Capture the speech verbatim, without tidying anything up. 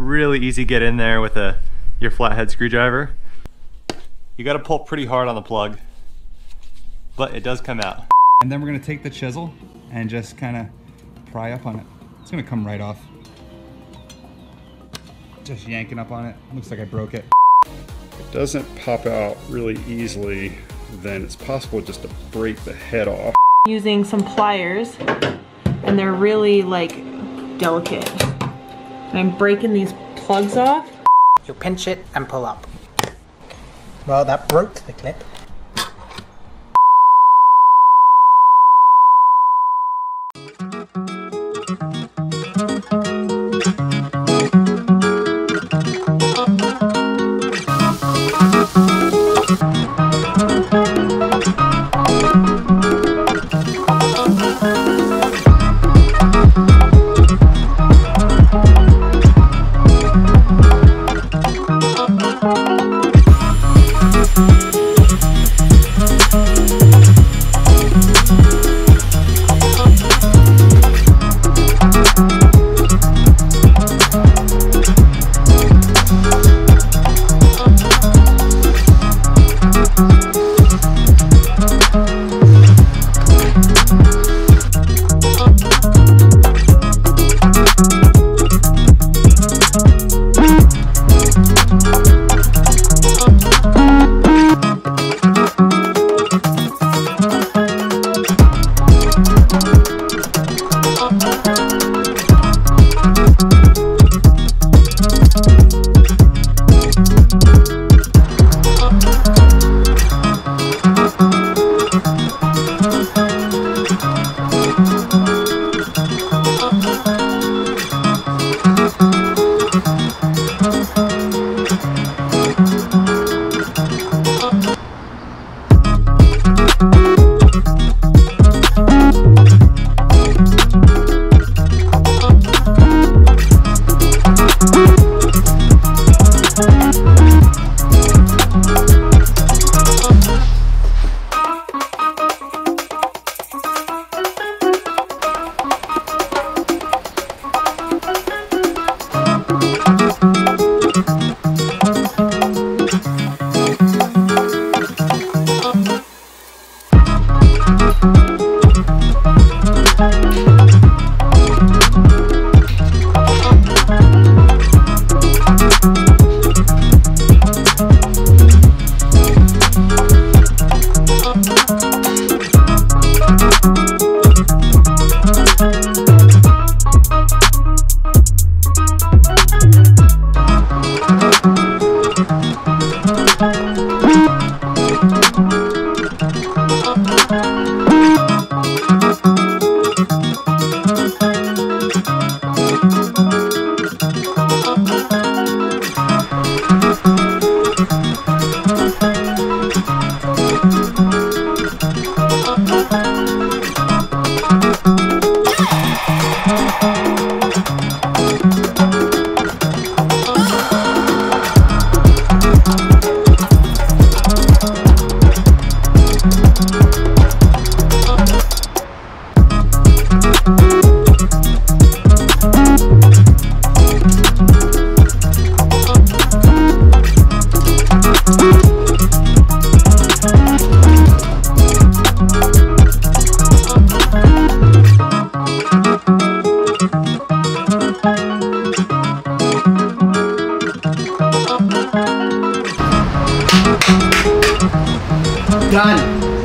really easy get in there with a your flathead screwdriver. You gotta pull pretty hard on the plug, but it does come out. And then we're gonna take the chisel and just kinda pry up on it. It's gonna come right off. Just yanking up on it. Looks like I broke it. It doesn't pop out really easily, then it's possible just to break the head off. Using some pliers, and they're really like delicate. I'm breaking these plugs off. You pinch it and pull up. Well, that broke the clip. Done.